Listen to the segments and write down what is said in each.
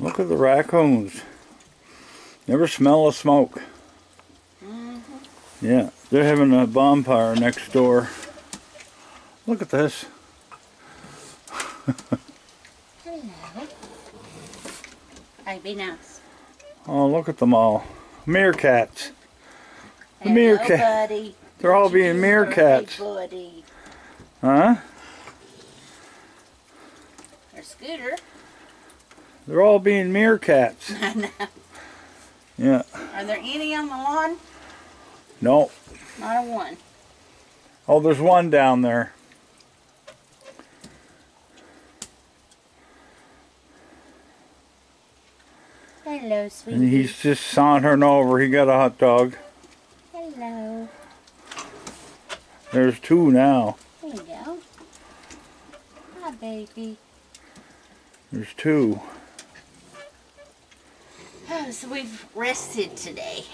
Look at the raccoons. Never smell of smoke. Mm-hmm. Yeah, they're having a bonfire next door. Look at this. Hello. I'd be nice. Oh, look at them all. Meerkats. The meerkat. Buddy. They're all being meerkats. Buddy. Huh? Or Scooter. They're all being meerkats. I know. Yeah. Are there any on the lawn? No. Not a one. Oh, there's one down there. Hello, sweetie. And he's just sauntering over. He got a hot dog. Hello. There's two now. There you go. Hi, baby. There's two. Oh, so we've rested today.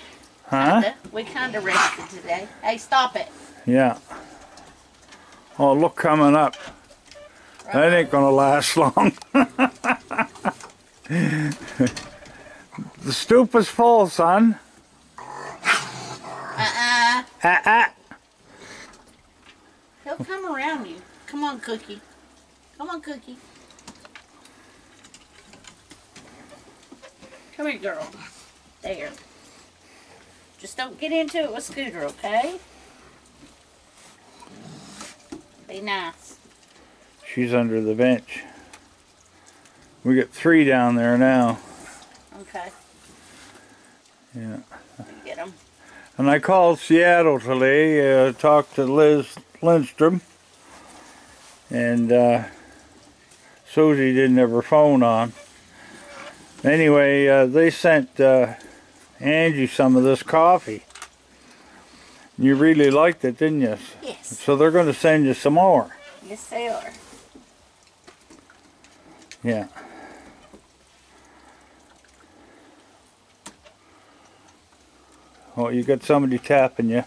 Huh? We kind of rested today. Hey, stop it. Yeah. Oh, look, coming up. Right. That ain't going to last long. The stoop is full, son. He'll come around you. Come on, Cookie. Come on, Cookie. Come here, girl. There. Just don't get into it with Scooter, okay? Be nice. She's under the bench. We got three down there now. Okay. Yeah. Get them. And I called Seattle today, talked to Liz Lindstrom, and Susie didn't have her phone on. Anyway, they sent Angie some of this coffee. You really liked it, didn't you? Yes. So they're going to send you some more. Yes, they are. Yeah. Oh, you got somebody tapping you.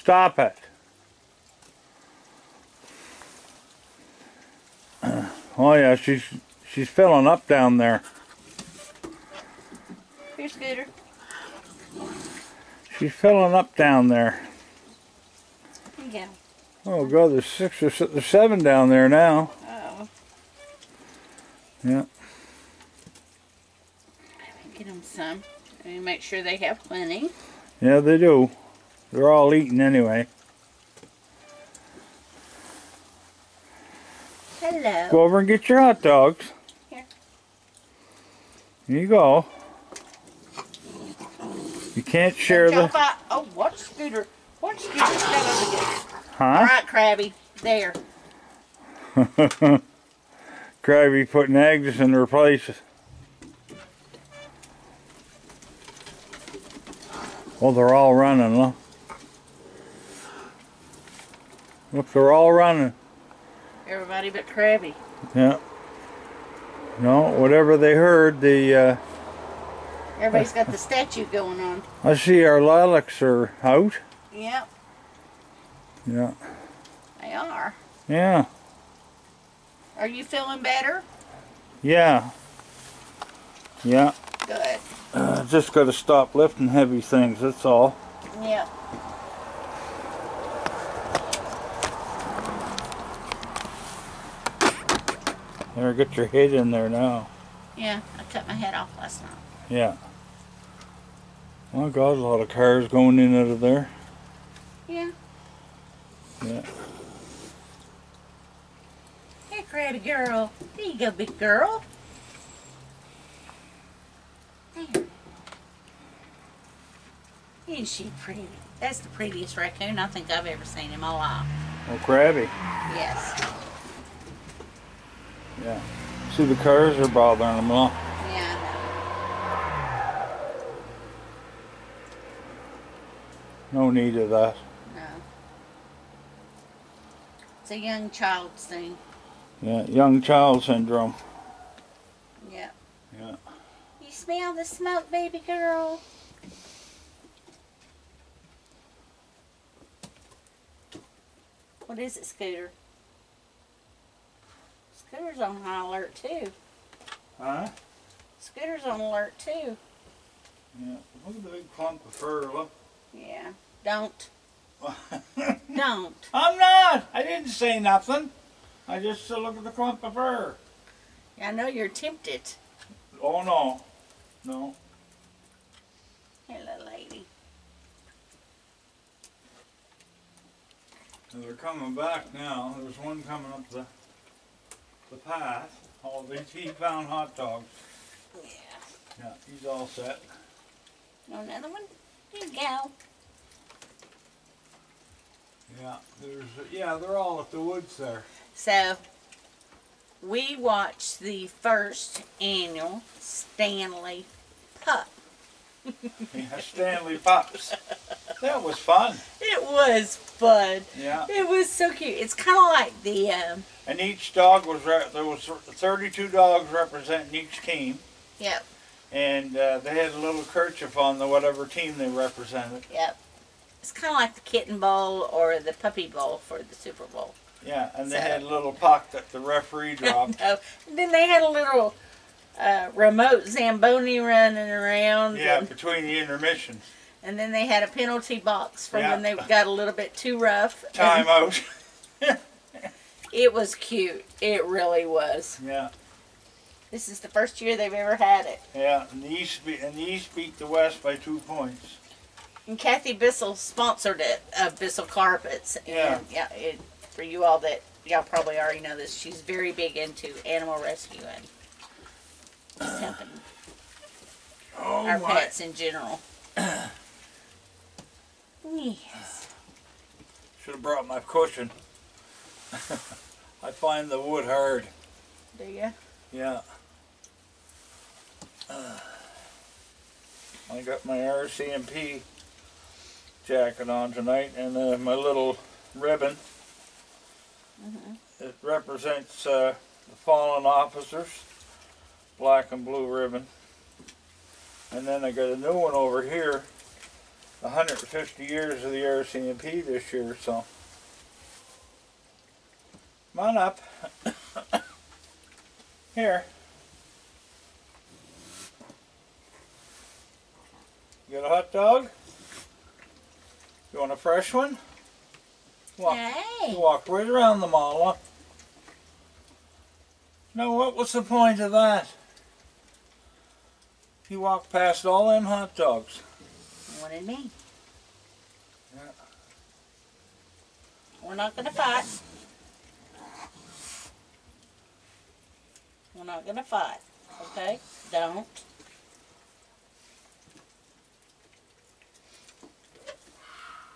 Stop it. Oh yeah, she's filling up down there. Here, Scooter. She's filling up down there. There you go. Oh God, there's seven down there now. Oh. Yeah. Get them some. And make sure they have plenty. Yeah, they do. They're all eating anyway. Hello. Go over and get your hot dogs. Here. Here you go. You can't share the... Oh, watch Scooter. Watch Scooter. Huh? All right, Krabby. There. Krabby putting eggs in their places. Well, they're all running, look. Look, they're all running. Everybody but Krabby. Yeah. No, whatever they heard, the... Everybody's got the statue going on. I see our lilacs are out. Yep. Yeah. They are. Yeah. Are you feeling better? Yeah. Yeah. Good. Just got to stop lifting heavy things, that's all. Yeah. There, get your head in there now. Yeah, I cut my head off last night. Yeah. Oh God, a lot of cars going in out of there. Yeah. Yeah. Hey, Krabby girl. There you go, big girl. There. Isn't she pretty? That's the prettiest raccoon I think I've ever seen in my life. Oh, Krabby. Yes. Yeah. See, the cars are bothering them all. Yeah, I know. No need of that. No. It's a young child thing. Yeah, young child syndrome. Yeah. Yeah. You smell the smoke, baby girl? What is it, Scooter? Scooter's on high alert too. Huh? Scooter's on alert too. Yeah. Look at the big clump of fur, look. Yeah. Don't. Don't. I'm not. I didn't say nothing. I just said look at the clump of fur. Yeah, I know you're tempted. Oh no. No. Hello, lady. So they're coming back now. There's one coming up the path. All these 18-pound hot dogs. Yeah. Yeah, he's all set. Want another one? Here you go. Yeah, they're all at the woods there. So we watched the first annual Stanley Pup. Yeah, Stanley Pups. That was fun. It was fun. Yeah. It was so cute. It's kind of like the... and each dog was... there was 32 dogs representing each team. Yep. And they had a little kerchief on the whatever team they represented. Yep. It's kind of like the kitten bowl or the puppy bowl for the Super Bowl. Yeah, and they had a little puck that the referee dropped. No. And then they had a little... remote Zamboni running around. Yeah, and between the intermissions. And then they had a penalty box for when they got a little bit too rough. Time out. It was cute. It really was. Yeah. This is the first year they've ever had it. Yeah, and the East beat the West by 2 points. And Kathy Bissell sponsored it, Bissell Carpets. Yeah. And, yeah, for you all that, y'all probably already know this, she's very big into animal rescuing. What's happening? Oh, our pets in general. Yes. Should have brought my cushion. I find the wood hard. Do you? Yeah. I got my RCMP jacket on tonight, and my little ribbon. It represents the fallen officers. Black and blue ribbon. And then I got a new one over here, 150 years of the RCMP this year, so come on up. Here. You got a hot dog? You want a fresh one? Walk, hey. You walk right around the mall, huh? No, what was the point of that? He walked past all them hot dogs. What did me? Yeah. We're not gonna fight. We're not gonna fight. Okay? Don't.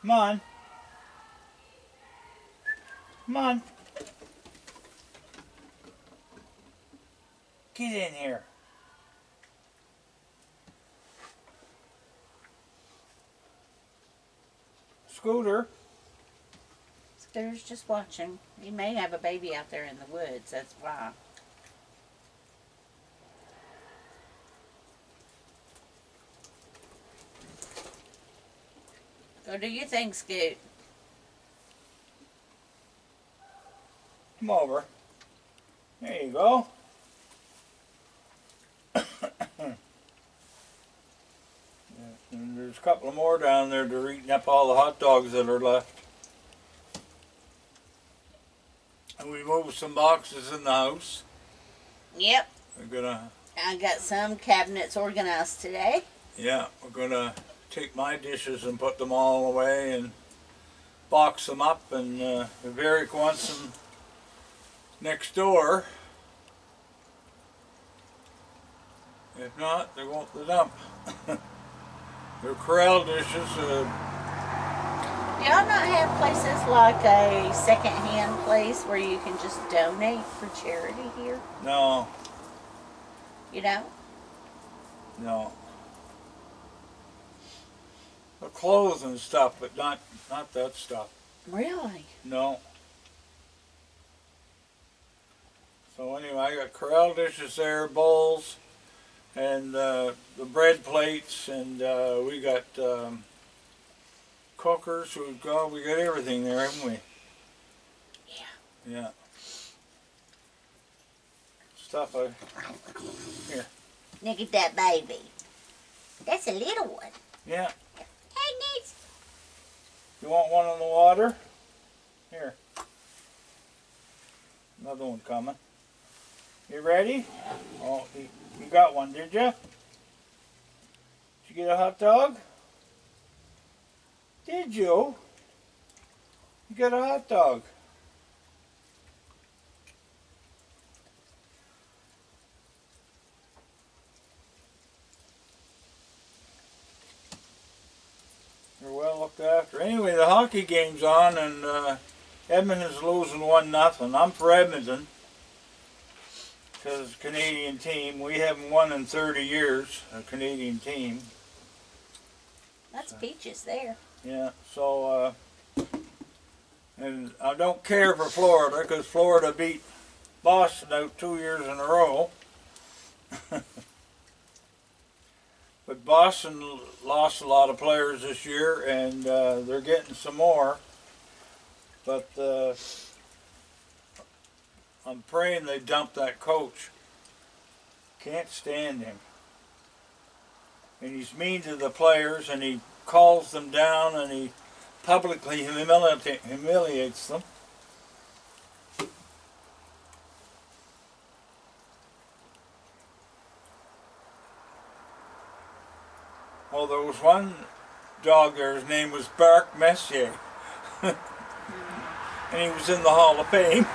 Come on. Come on. Get in here. Scooter. Scooter's just watching. He may have a baby out there in the woods, that's why. Go do your thing, Scoot. Come over. There you go. And there's a couple of more down there. They're eating up all the hot dogs that are left. And we moved some boxes in the house. Yep. We're gonna. I got some cabinets organized today. Yeah, we're gonna take my dishes and put them all away and box them up. And if Eric wants them next door, if not, they won't the dump. The corral dishes. Y'all not have places like a second-hand place where you can just donate for charity here? No. You don't? No. The clothes and stuff, but not that stuff. Really? No. So anyway, I got corral dishes there, bowls. And the bread plates, and we got cookers. We got everything there, haven't we? Yeah. Yeah. stuff over here. Look at that baby. That's a little one. Yeah. Agnes. You want one in the water? Here. Another one coming. You ready? Oh, you got one, did you? Did you get a hot dog? Did you? You got a hot dog. You're well looked after. Anyway, the hockey game's on, and Edmonton's losing 1-0. I'm for Edmonton because it's a Canadian team. We haven't won in 30 years, a Canadian team. That's peaches there. Yeah, so, and I don't care for Florida because Florida beat Boston out 2 years in a row. But Boston lost a lot of players this year, and they're getting some more. But I'm praying they dump that coach. Can't stand him. And he's mean to the players, and he calls them down, and he publicly humiliates them. Well, there was one dog there, his name was Bark Messier. And he was in the Hall of Fame.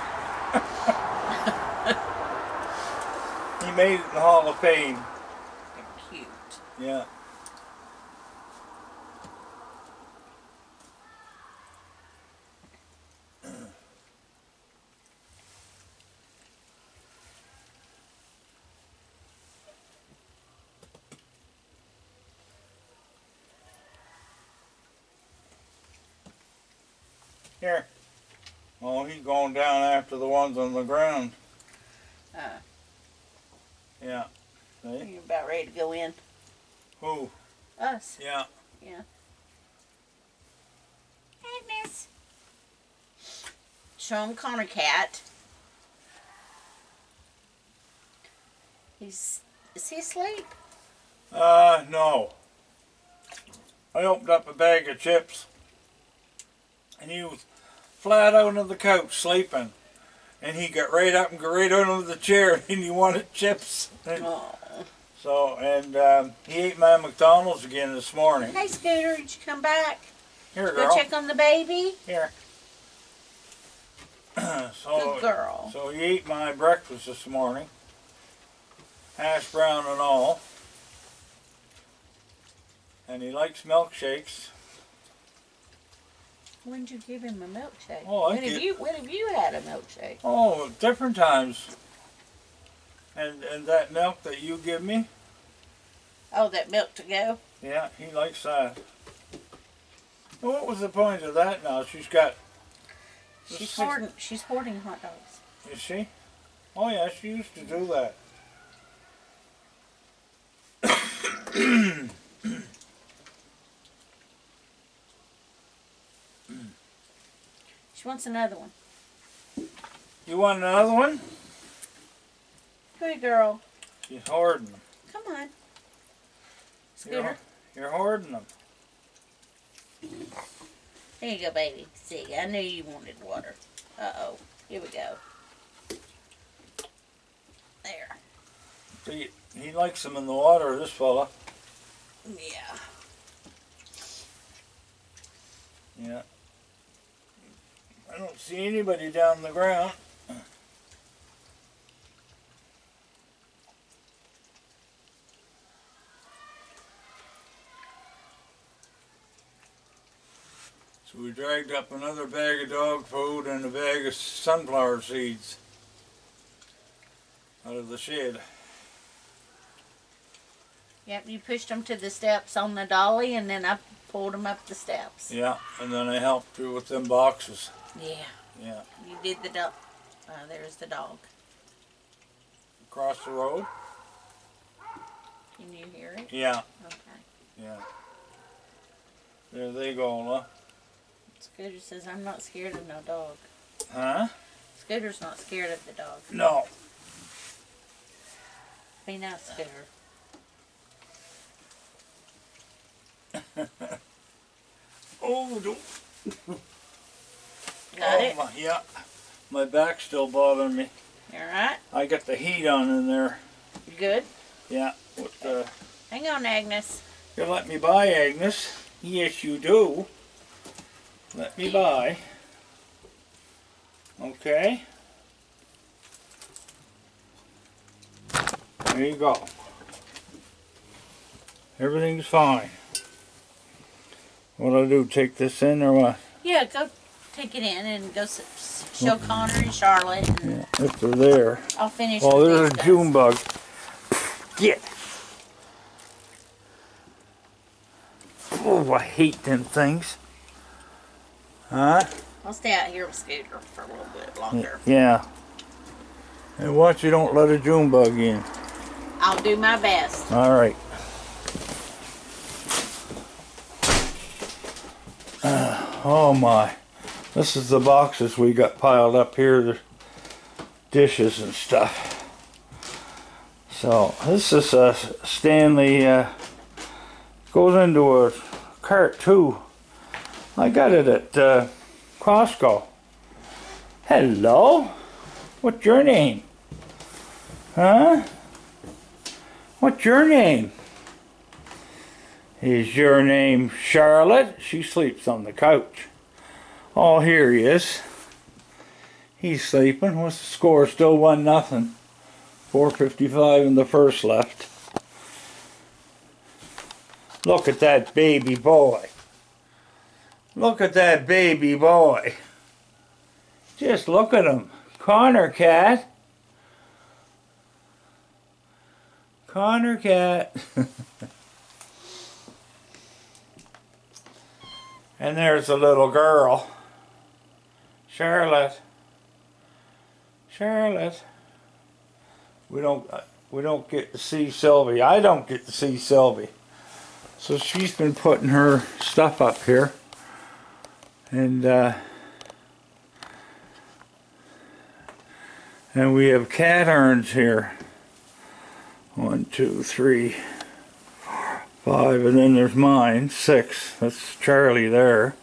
He made it in the Hall of Fame. They're cute. Yeah. Here. Oh, he's going down after the ones on the ground. Yeah. See? You're about ready to go in. Who? Us. Yeah. Yeah. Hey, miss. Show him Connor Cat. Is he asleep? No. I opened up a bag of chips, and he was flat out on the couch sleeping, and he got right up and got right out of the chair, and he wanted chips. And he ate my McDonald's again this morning. Hey, Scooter, did you come back? Here, girl. Go check on the baby. Here. Good girl. So he ate my breakfast this morning, hash brown and all, and he likes milkshakes. When did you give him a milkshake? Oh, when have you had a milkshake? Oh, different times. And that milk that you give me? Oh, that milk to go? Yeah, he likes that. Well, what was the point of that now? She's hoarding hot dogs. Is she? Oh yeah, she used to do that. She wants another one. You want another one? Good girl. She's hoarding them. Come on. Scooter. You're hoarding them. There you go, baby. See, I knew you wanted water. Uh-oh. Here we go. There. See, he likes them in the water, this fella. Yeah. Yeah. I don't see anybody down the ground. So we dragged up another bag of dog food and a bag of sunflower seeds out of the shed. Yep, you pushed them to the steps on the dolly, and then I pulled them up the steps. Yeah, and then I helped you with them boxes. Yeah. Yeah. You did the dog. There's the dog. Across the road? Can you hear it? Yeah. Okay. Yeah. There they go, huh? Scooter says, I'm not scared of no dog. Huh? Scooter's not scared of the dog. No. I mean, that's fair. Oh, don't. Got it? My, yeah. My back's still bothering me. You alright? I got the heat on in there. You good? Yeah. With, hang on, Agnes. You'll let me buy, Agnes. Yes, you do. Let me buy. Okay. There you go. Everything's fine. What'll I do? Take this in or what? Yeah, go take it in and go show Connor and Charlotte. And yeah, if they're there. I'll finish. Oh, there's a June bug. Get. Oh, I hate them things. Huh? I'll stay out here with Scooter for a little bit longer. Yeah. And watch you don't let a June bug in. I'll do my best. All right. Oh my. This is the boxes we got piled up here. The dishes and stuff. So this is a Stanley. Goes into a cart too. I got it at Costco. Hello? What's your name? Huh? What's your name? Is your name Charlotte? She sleeps on the couch. Oh, here he is. He's sleeping. What's the score? Still 1-0. 4:55 in the first left. Look at that baby boy. Look at that baby boy. Just look at him. Connor Cat. Connor Cat. And there's the little girl. Charlotte. Charlotte. We don't get to see Sylvie. I don't get to see Sylvie. So she's been putting her stuff up here, and we have cat urns here. 1, 2, 3, 4, 5, and then there's mine, 6. That's Charlie there,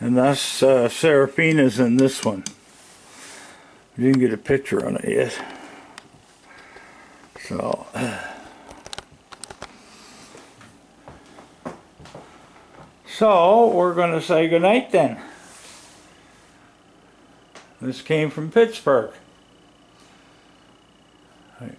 and that's Serafina's in this one. We didn't get a picture on it yet, so. So we're going to say goodnight then. This came from Pittsburgh. Right.